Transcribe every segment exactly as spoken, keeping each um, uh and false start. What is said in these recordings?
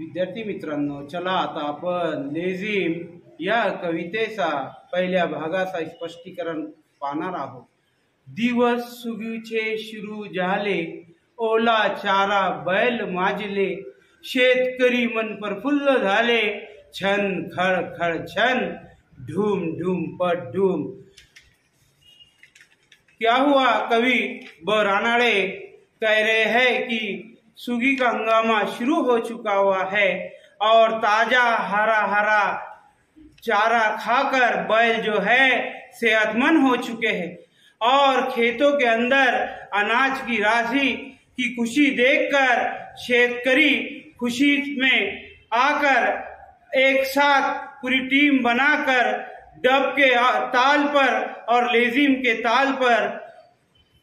विद्यार्थी मित्रांनो, चला आता आपण लेझिम या कवितेचा पहिल्या भागाचा स्पष्टीकरण पाहणार आहोत। दिवस सुगीचे सुरू झाले, ओला चारा बैल माजले, शेतकरी मन प्रफुल्ल झाले, छन खळ खळ छन, ढूम ढूम पट ढूम। क्या हुआ कवि ब रानाडे कह रहे हैं कि सुगी का हंगामा शुरू हो चुका हुआ है और ताजा हरा हरा चारा खाकर बैल जो है सेहतमंद हो चुके हैं और खेतों के अंदर अनाज की राशि की खुशी देखकर शेतकरी खुशी में आकर एक साथ पूरी टीम बनाकर डब के ताल पर और लेजिम के ताल पर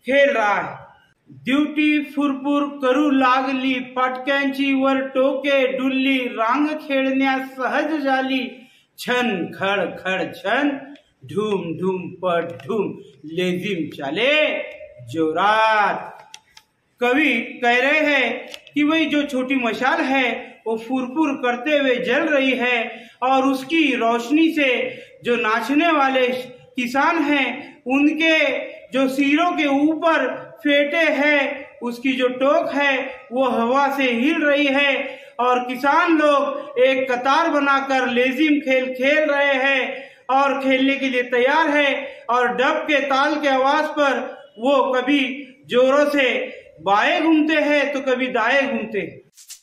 खेल रहा है। ड्युटी फुरफुर करू लागली, पटक्यांची वर टोके डुल्ली, रांग खेळण्यास सहज झाली, छन खड़ खड़ छन, ढूम ढूम पट ढूम, लेजिम चले जोरात। कवि कह रहे हैं कि वही जो छोटी मशाल है वो फुरफुर करते हुए जल रही है और उसकी रोशनी से जो नाचने वाले किसान हैं उनके जो सिरों के ऊपर फेटे हैं उसकी जो टोक है वो हवा से हिल रही है और किसान लोग एक कतार बनाकर लेजिम खेल खेल रहे हैं और खेलने के लिए तैयार है और डब के ताल के आवाज पर वो कभी जोरों से बाएं घूमते हैं तो कभी दाएं घूमते हैं।